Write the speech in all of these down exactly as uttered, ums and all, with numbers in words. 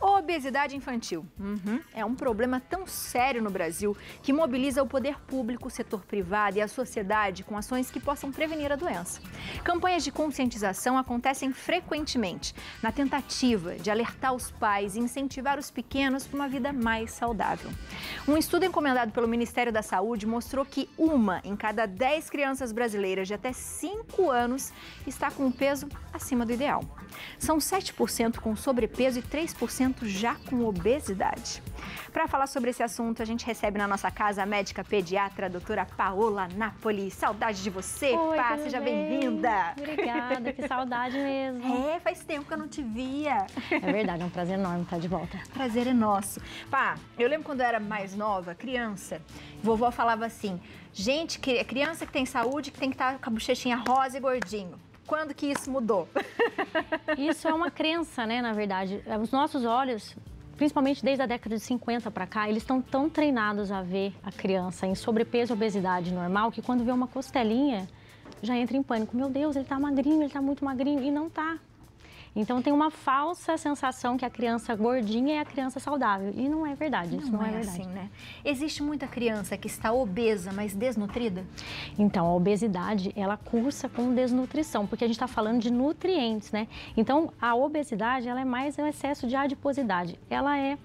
Obesidade infantil uhum. é um problema tão sério no Brasil que mobiliza o poder público, o setor privado e a sociedade com ações que possam prevenir a doença. Campanhas de conscientização acontecem frequentemente na tentativa de alertar os pais e incentivar os pequenos para uma vida mais saudável. Um estudo encomendado pelo Ministério da Saúde mostrou que uma em cada dez crianças brasileiras de até cinco anos está com um peso acima do ideal. São sete por cento com sobrepeso e três por cento já com obesidade. Para falar sobre esse assunto, a gente recebe na nossa casa a médica pediatra, a doutora Paola Napoli. Saudade de você, Oi, Pá, seja bem-vinda. Obrigada, que saudade mesmo. É, faz tempo que eu não te via. É verdade, é um prazer enorme estar de volta. Prazer é nosso. Pá, eu lembro quando eu era mais nova, criança, vovó falava assim, gente, criança que tem saúde, que tem que estar com a bochechinha rosa e gordinho. Quando que isso mudou? Isso é uma crença, né, na verdade. Os nossos olhos, principalmente desde a década de cinquenta para cá, eles estão tão treinados a ver a criança em sobrepeso, obesidade normal, que quando vê uma costelinha, já entra em pânico. Meu Deus, ele tá magrinho, ele tá muito magrinho, e não tá. Então tem uma falsa sensação que a criança gordinha é a criança saudável. E não é verdade, isso não, não é, é verdade. Assim, né? Existe muita criança que está obesa, mas desnutrida? Então, a obesidade, ela cursa com desnutrição, porque a gente está falando de nutrientes, né? Então, a obesidade, ela é mais um excesso de adiposidade. Ela é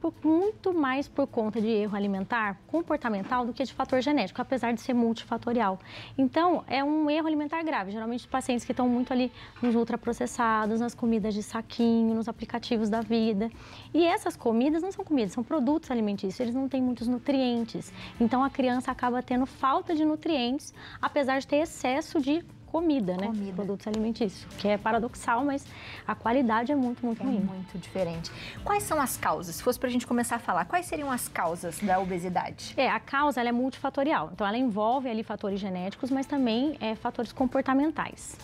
por, muito mais por conta de erro alimentar, comportamental, do que de fator genético, apesar de ser multifatorial. Então, é um erro alimentar grave. Geralmente, pacientes que estão muito ali nos ultraprocessados, nas comidas de saquinho, nos aplicativos da vida. E essas comidas não são comidas, são produtos alimentícios. Eles não têm muitos nutrientes. Então, a criança acaba tendo falta de nutrientes, apesar de ter excesso de comida, né? Comida. Produtos alimentícios, que é paradoxal, mas a qualidade é muito, muito é ruim. Muito diferente. Quais são as causas? Se fosse pra gente começar a falar, quais seriam as causas da obesidade? É, a causa, ela é multifatorial. Então, ela envolve ali fatores genéticos, mas também é, fatores comportamentais.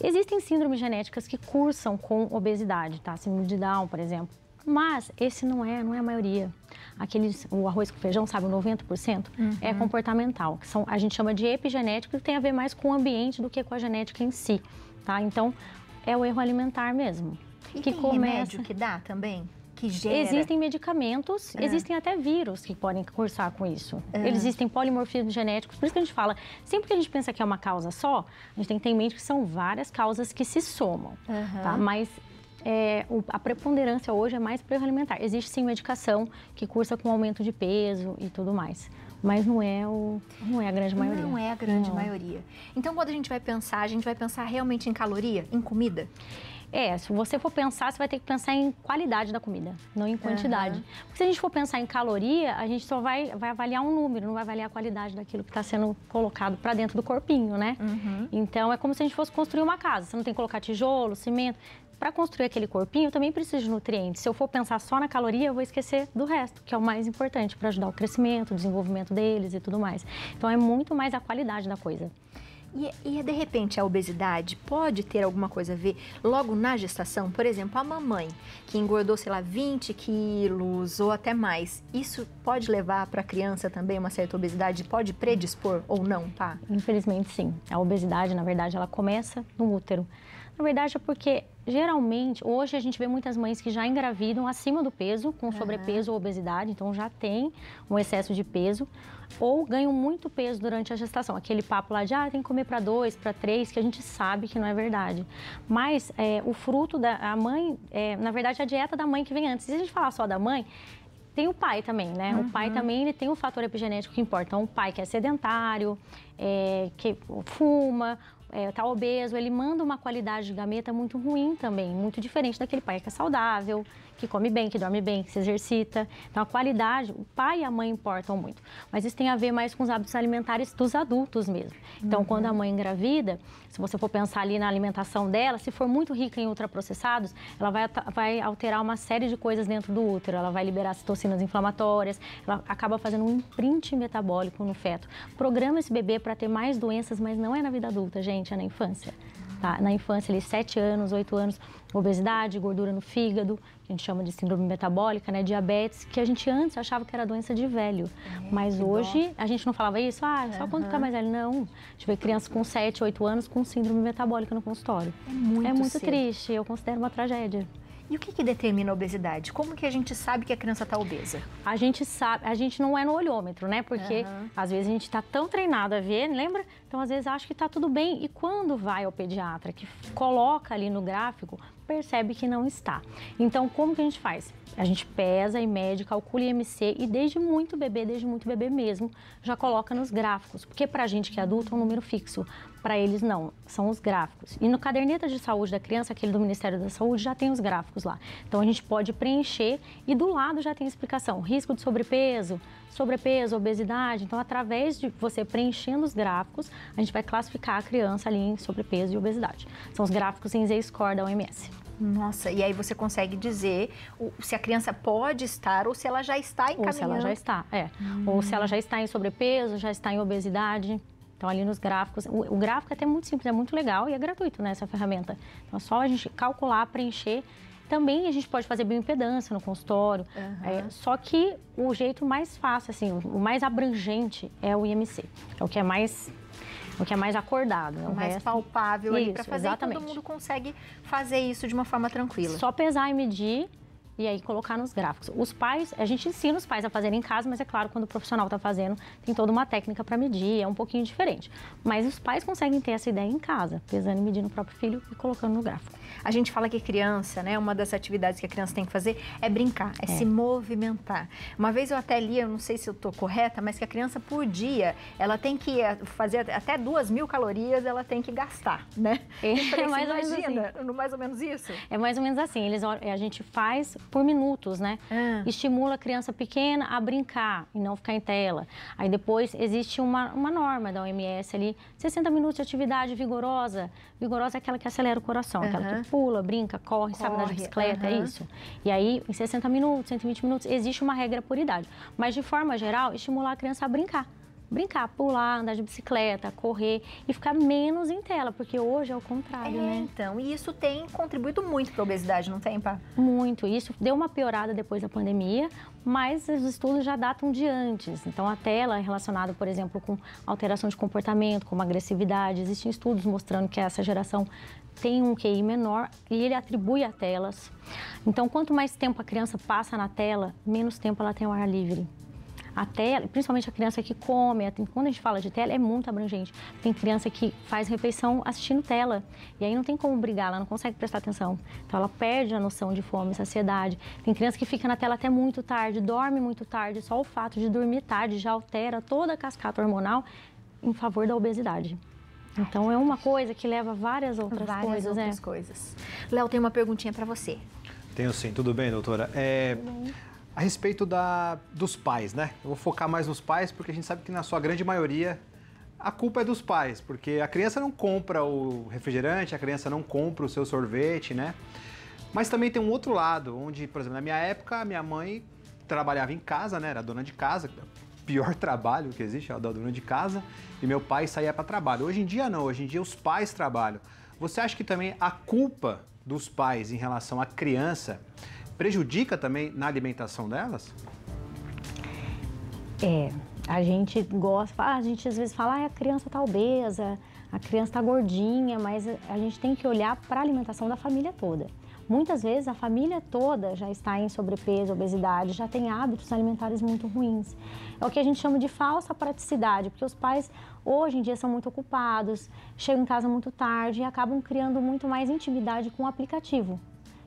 Existem síndromes genéticas que cursam com obesidade, tá? Síndrome de Down, por exemplo. Mas esse não é, não é a maioria. Aqueles, o arroz com feijão, sabe, noventa por cento uhum. é comportamental. Que são, a gente chama de epigenético, que tem a ver mais com o ambiente do que com a genética em si, tá? Então, é o erro alimentar mesmo. E que tem começa... remédio que dá também? Que gera? Existem medicamentos, ah. existem até vírus que podem cursar com isso. Ah. Existem polimorfismos genéticos, por isso que a gente fala, sempre que a gente pensa que é uma causa só, a gente tem que ter em mente que são várias causas que se somam, uhum. tá? Mas... É, a preponderância hoje é mais para o erro alimentar. Existe sim medicação que cursa com aumento de peso e tudo mais, mas não é, o, não é a grande maioria. Não é a grande não. maioria. Então, quando a gente vai pensar, a gente vai pensar realmente em caloria, em comida? É, se você for pensar, você vai ter que pensar em qualidade da comida, não em quantidade. Uhum. Porque se a gente for pensar em caloria, a gente só vai, vai avaliar um número, não vai avaliar a qualidade daquilo que está sendo colocado para dentro do corpinho, né? Uhum. Então, é como se a gente fosse construir uma casa. Você não tem que colocar tijolo, cimento... Para construir aquele corpinho, eu também preciso de nutrientes. Se eu for pensar só na caloria, eu vou esquecer do resto, que é o mais importante para ajudar o crescimento, o desenvolvimento deles e tudo mais. Então, é muito mais a qualidade da coisa. E, e de repente, a obesidade pode ter alguma coisa a ver logo na gestação? Por exemplo, a mamãe que engordou, sei lá, vinte quilos ou até mais, isso pode levar para a criança também uma certa obesidade? Pode predispor ou não, tá? Infelizmente, sim. A obesidade, na verdade, ela começa no útero. Na verdade, é porque... Geralmente, hoje a gente vê muitas mães que já engravidam acima do peso, com sobrepeso uhum. ou obesidade, então já tem um excesso de peso, ou ganham muito peso durante a gestação. Aquele papo lá de, ah, tem que comer para dois, para três, que a gente sabe que não é verdade. Mas é, o fruto da a mãe, é, na verdade, a dieta da mãe que vem antes. Se a gente falar só da mãe... Tem o pai também, né? Uhum. O pai também, ele tem um fator epigenético que importa. Então, um pai que é sedentário, é, que fuma, é, tá obeso, ele manda uma qualidade de gameta muito ruim também, muito diferente daquele pai que é saudável, que come bem, que dorme bem, que se exercita. Então, a qualidade, o pai e a mãe importam muito. Mas isso tem a ver mais com os hábitos alimentares dos adultos mesmo. Então, uhum. quando a mãe engravida, se você for pensar ali na alimentação dela, se for muito rica em ultraprocessados, ela vai, vai alterar uma série de coisas dentro do útero. Ela vai liberar citocinas inflamatórias, ela acaba fazendo um imprint metabólico no feto. Programa esse bebê para ter mais doenças, mas não é na vida adulta, gente, é na infância. Tá? Na infância, ali, sete anos, oito anos, obesidade, gordura no fígado, que a gente chama de síndrome metabólica, né? Diabetes, que a gente antes achava que era doença de velho. É, mas hoje, dó. a gente não falava isso, ah, só uhum. quando ficar mais velho. Não, a gente vê crianças com sete, oito anos com síndrome metabólica no consultório. É muito, é muito triste, eu considero uma tragédia. E o que que determina a obesidade? Como que a gente sabe que a criança está obesa? A gente sabe, a gente não é no olhômetro, né? Porque uhum. às vezes a gente está tão treinado a ver, lembra? Então às vezes acha que está tudo bem e quando vai ao pediatra, que coloca ali no gráfico, percebe que não está. Então como que a gente faz? A gente pesa e mede, calcula I M C e desde muito bebê, desde muito bebê mesmo, já coloca nos gráficos. Porque pra gente que é adulto é um número fixo, pra eles não, são os gráficos. E no caderneta de saúde da criança, aquele do Ministério da Saúde, já tem os gráficos lá. Então a gente pode preencher e do lado já tem explicação, risco de sobrepeso, sobrepeso, obesidade. Então através de você preenchendo os gráficos, a gente vai classificar a criança ali em sobrepeso e obesidade. São os gráficos em Z-Score da O M S. Nossa, e aí você consegue dizer se a criança pode estar ou se ela já está encaminhando. Ou se ela já está, é. Hum. Ou se ela já está em sobrepeso, já está em obesidade. Então, ali nos gráficos, o, o gráfico é até muito simples, é muito legal e é gratuito, né, essa ferramenta. Então, é só a gente calcular, preencher. Também a gente pode fazer bioimpedância no consultório. Uhum. É, só que o jeito mais fácil, assim, o mais abrangente é o I M C. É o que é mais... O que é mais acordado, né? O mais resto... palpável ali para fazer, exatamente. E todo mundo consegue fazer isso de uma forma tranquila. Só pesar e medir e aí colocar nos gráficos. Os pais, a gente ensina os pais a fazerem em casa, mas é claro, quando o profissional está fazendo, tem toda uma técnica para medir, é um pouquinho diferente. Mas os pais conseguem ter essa ideia em casa, pesando e medindo o próprio filho e colocando no gráfico. A gente fala que criança, né, uma das atividades que a criança tem que fazer é brincar, é, é. se movimentar. Uma vez eu até li, eu não sei se eu estou correta, mas que a criança por dia, ela tem que fazer até duas mil calorias, ela tem que gastar, né? É, é mais ou menos assim. Mais ou menos isso? É mais ou menos assim, eles, a gente faz por minutos, né? Ah. Estimula a criança pequena a brincar e não ficar em tela. Aí depois existe uma, uma norma da O M S ali, sessenta minutos de atividade vigorosa. Vigorosa é aquela que acelera o coração, uhum. aquela que pula, brinca, corre, corre sabe, na bicicleta, uhum. é isso. E aí, em sessenta minutos, cento e vinte minutos, existe uma regra por idade. Mas, de forma geral, estimular a criança a brincar. Brincar, pular, andar de bicicleta, correr e ficar menos em tela, porque hoje é o contrário, é, né? Então, e isso tem contribuído muito para a obesidade, não tem, Pá? Muito, isso deu uma piorada depois da pandemia, mas os estudos já datam de antes. Então, a tela é relacionada, por exemplo, com alteração de comportamento, com agressividade, existem estudos mostrando que essa geração tem um Q I menor e ele atribui a telas. Então, quanto mais tempo a criança passa na tela, menos tempo ela tem ao ar livre. A tela, principalmente a criança que come, quando a gente fala de tela, é muito abrangente. Tem criança que faz refeição assistindo tela, e aí não tem como brigar, ela não consegue prestar atenção. Então ela perde a noção de fome, saciedade. Tem criança que fica na tela até muito tarde, dorme muito tarde, só o fato de dormir tarde já altera toda a cascata hormonal em favor da obesidade. Então é uma coisa que leva várias outras várias coisas, outras né? coisas. Léo, tem uma perguntinha para você. Tenho sim, tudo bem, doutora? É... Tudo bem. A respeito da, dos pais, né? Eu vou focar mais nos pais, porque a gente sabe que na sua grande maioria a culpa é dos pais, porque a criança não compra o refrigerante, a criança não compra o seu sorvete, né? Mas também tem um outro lado, onde, por exemplo, na minha época, a minha mãe trabalhava em casa, né? Era dona de casa, pior trabalho que existe, ela era dona de casa, e meu pai saía para trabalho. Hoje em dia não, hoje em dia os pais trabalham. Você acha que também a culpa dos pais em relação à criança prejudica também na alimentação delas? É, a gente gosta, a gente às vezes fala, ah, a criança tá obesa, a criança tá gordinha, mas a gente tem que olhar para a alimentação da família toda. Muitas vezes a família toda já está em sobrepeso, obesidade, já tem hábitos alimentares muito ruins. É o que a gente chama de falsa praticidade, porque os pais hoje em dia são muito ocupados, chegam em casa muito tarde e acabam criando muito mais intimidade com o aplicativo.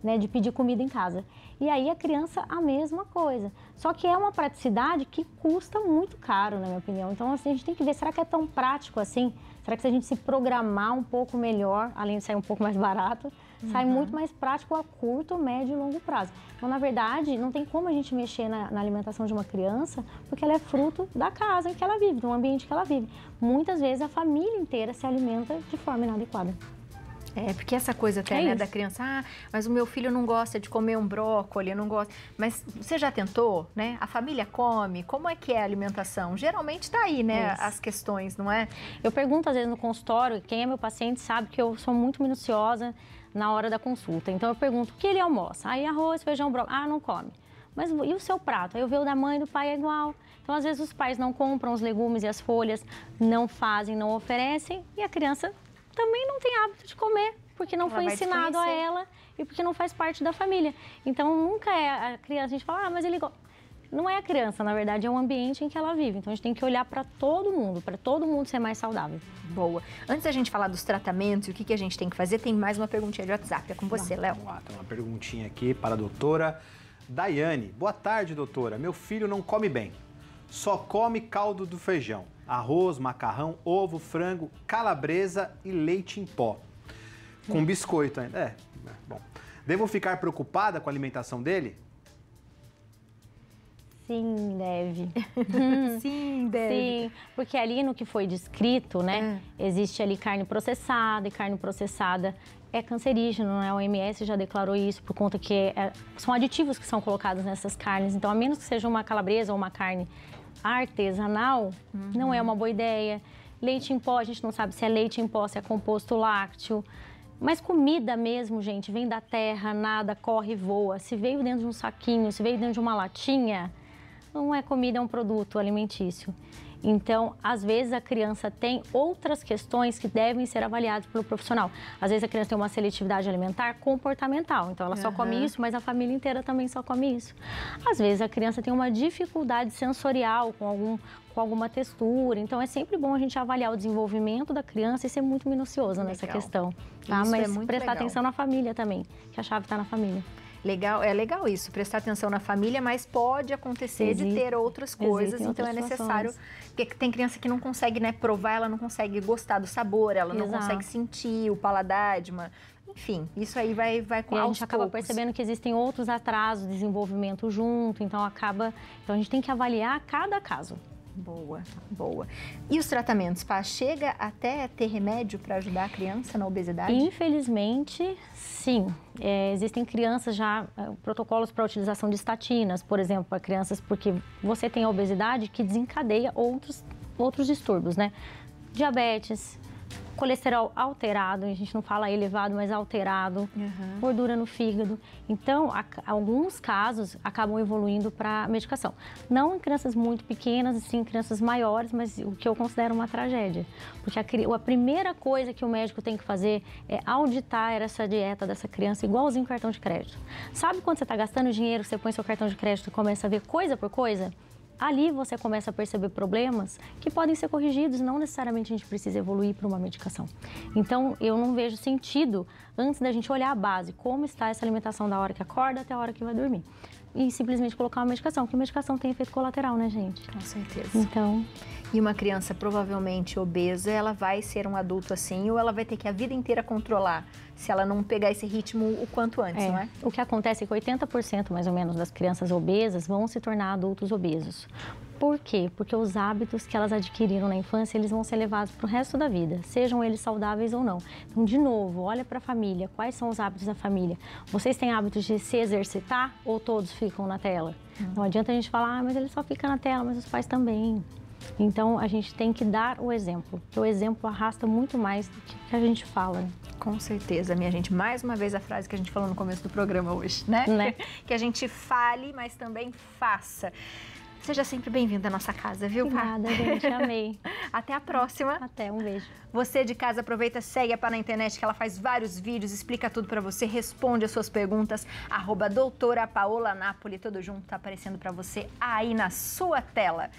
Né, de pedir comida em casa. E aí a criança, a mesma coisa. Só que é uma praticidade que custa muito caro, na minha opinião. Então, assim, a gente tem que ver, será que é tão prático assim? Será que se a gente se programar um pouco melhor, além de sair um pouco mais barato, uhum. sai muito mais prático a curto, médio e longo prazo. Então, na verdade, não tem como a gente mexer na, na alimentação de uma criança, porque ela é fruto da casa em que ela vive, do ambiente que ela vive. Muitas vezes a família inteira se alimenta de forma inadequada. É, porque essa coisa até, é né, da criança, ah, mas o meu filho não gosta de comer um brócolis, não gosta... Mas você já tentou, né? A família come, como é que é a alimentação? Geralmente tá aí, né, isso. as questões, não é? Eu pergunto às vezes no consultório, quem é meu paciente sabe que eu sou muito minuciosa na hora da consulta. Então eu pergunto, o que ele almoça? Aí arroz, feijão, brócolis, ah, não come. Mas e o seu prato? Aí eu vejo o da mãe e do pai é igual. Então, às vezes os pais não compram os legumes e as folhas, não fazem, não oferecem e a criança... também não tem hábito de comer. porque não ela foi ensinado a ela e porque não faz parte da família. Então, nunca é a criança, a gente fala, ah, mas ele... Não é a criança, na verdade, é o ambiente em que ela vive. Então, a gente tem que olhar para todo mundo, para todo mundo ser mais saudável. Boa. Antes da gente falar dos tratamentos e o que, que a gente tem que fazer, tem mais uma perguntinha de WhatsApp. É com você, Léo. Vamos lá, tem uma perguntinha aqui para a doutora Daiane. Boa tarde, doutora. Meu filho não come bem. Só come caldo do feijão, arroz, macarrão, ovo, frango, calabresa e leite em pó. Com biscoito ainda. É, bom. Devo ficar preocupada com a alimentação dele? Sim, deve. Sim, deve. Sim, porque ali no que foi descrito, né, é. existe ali carne processada, e carne processada é cancerígena, né? A O M S já declarou isso por conta que é, são aditivos que são colocados nessas carnes. Então, a menos que seja uma calabresa ou uma carne artesanal, uhum. não é uma boa ideia. Leite em pó, a gente não sabe se é leite em pó, se é composto lácteo. Mas comida mesmo, gente, vem da terra, nada, corre e voa. Se veio dentro de um saquinho, se veio dentro de uma latinha... Não é comida, é um produto alimentício. Então, às vezes a criança tem outras questões que devem ser avaliadas pelo profissional. Às vezes a criança tem uma seletividade alimentar comportamental, então ela só uhum. come isso, mas a família inteira também só come isso. Às vezes a criança tem uma dificuldade sensorial com, algum, com alguma textura, então é sempre bom a gente avaliar o desenvolvimento da criança e ser muito minuciosa nessa legal. questão. Tá? Mas é muito prestar legal. atenção na família também, que a chave está na família. Legal, é legal isso, prestar atenção na família, mas pode acontecer existe, de ter outras coisas, então outras é necessário... Situações. Porque tem criança que não consegue, né, provar, ela não consegue gostar do sabor, ela Exato. não consegue sentir o paladar de uma... Enfim, isso aí vai, vai com e a gente acaba poucos. percebendo que existem outros atrasos, desenvolvimento junto, então acaba... Então a gente tem que avaliar cada caso. Boa, boa. E os tratamentos, Pá? Chega até ter remédio para ajudar a criança na obesidade? Infelizmente, sim. É, existem crianças já, protocolos para utilização de estatinas, por exemplo, para crianças, porque você tem a obesidade que desencadeia outros, outros distúrbios, né? Diabetes, colesterol alterado, a gente não fala elevado, mas alterado, uhum. gordura no fígado. Então, a, alguns casos acabam evoluindo para medicação. Não em crianças muito pequenas, sim em crianças maiores, mas o que eu considero uma tragédia. Porque a, a primeira coisa que o médico tem que fazer é auditar essa dieta dessa criança, igualzinho cartão de crédito. Sabe quando você está gastando dinheiro, você põe seu cartão de crédito e começa a ver coisa por coisa? Ali você começa a perceber problemas que podem ser corrigidos, não necessariamente a gente precisa evoluir para uma medicação. Então, eu não vejo sentido, antes da gente olhar a base, como está essa alimentação da hora que acorda até a hora que vai dormir. E simplesmente colocar uma medicação, porque medicação tem efeito colateral, né, gente? Com certeza. Então... E uma criança provavelmente obesa, ela vai ser um adulto assim, ou ela vai ter que a vida inteira controlar, se ela não pegar esse ritmo o quanto antes, é. não é? O que acontece é que oitenta por cento, mais ou menos, das crianças obesas vão se tornar adultos obesos. Por quê? Porque os hábitos que elas adquiriram na infância, eles vão ser levados para o resto da vida, sejam eles saudáveis ou não. Então, de novo, olha para a família, quais são os hábitos da família? Vocês têm hábitos de se exercitar ou todos ficam na tela? Não adianta a gente falar, ah, mas ele só fica na tela, mas os pais também... Então, a gente tem que dar o exemplo, porque o exemplo arrasta muito mais do que a gente fala. Né? Com certeza, minha gente. Mais uma vez a frase que a gente falou no começo do programa hoje, né? né? Que a gente fale, mas também faça. Seja sempre bem-vinda à nossa casa, viu, Pá? Obrigada, gente. Amei. Até a próxima. Até, um beijo. Você de casa, aproveita, segue a Pá na internet, que ela faz vários vídeos, explica tudo pra você, responde as suas perguntas. Arroba doutora Paola Napoli, tudo junto, tá aparecendo pra você aí na sua tela.